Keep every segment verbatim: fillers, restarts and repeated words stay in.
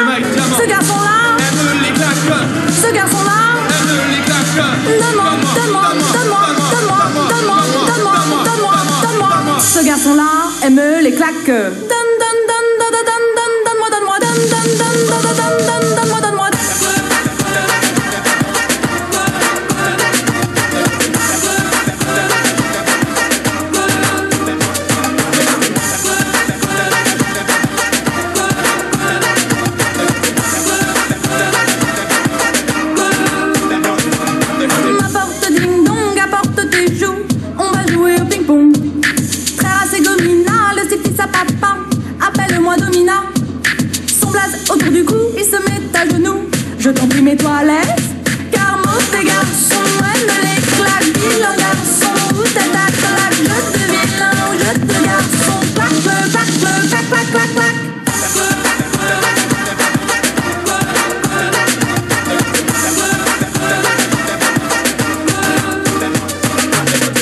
Ce garçon-là, ce garçon-là, demande, demande, demande, demande, demande, demande, demande, demande. Ce garçon-là aime les claques. Donne, donne, donne, donne, donne, donne, donne-moi, donne-moi, donne, donne, donne, donne, donne, donne, donne-moi, donne-moi. Je t'en prie, mets-toi à l'aise, car mauvais garçon aime les claques. Vilain garçon, où t'es ta claque? Je te vilain, je te garçon. Clac, clac, clac, clac, clac, clac, clac.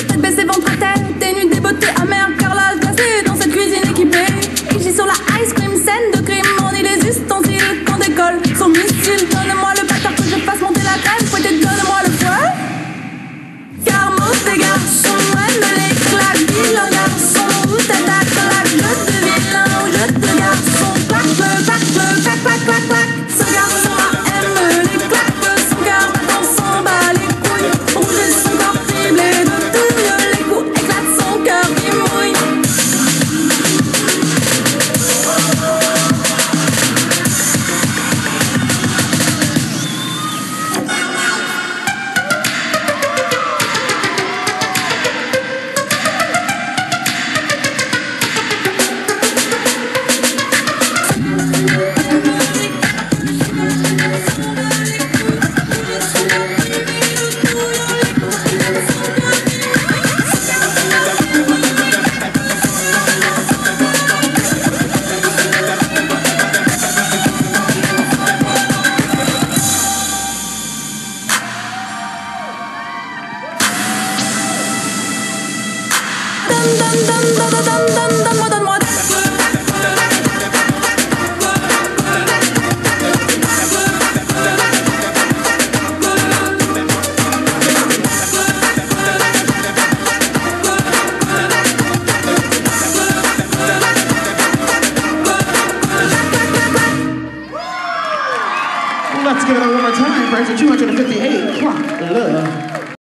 Tête baissée, ventre à terre, t'es nue, des beautés amères, car la glacée dans cette cuisine équipée. Et j'y sur la ice cream, scène de crime, on est les ustensiles qu'on décolle. Son missile, let's give it up one more time, right? So two hundred fifty-eight.